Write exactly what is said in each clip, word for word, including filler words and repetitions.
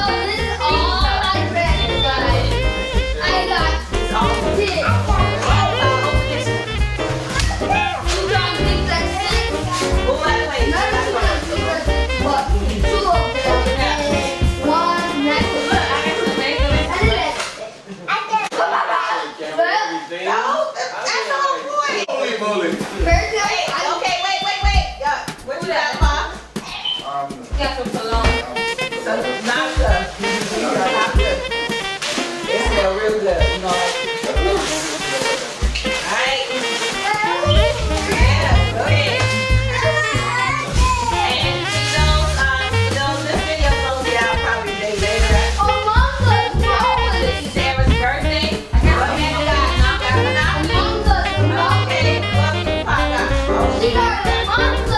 my bread. I got this. Two times six, that's six. Well, by the way, what? Two of them. One, next one. Look, I got some makeup. And the rest of it. I got some. Well, that's all forty. Holy moly. First night, I don't. Got some cologne. Some not good. These are not good. They smell real good, you know. Alright. Yeah, go ahead. And she knows, um, she knows this video will be out probably a day later. Oh, Mama's rolling. This is Sarah's birthday. I got Mama's okay, welcome, Papa. She got Mama's rolling.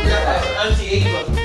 What's that called? Auntie Ava.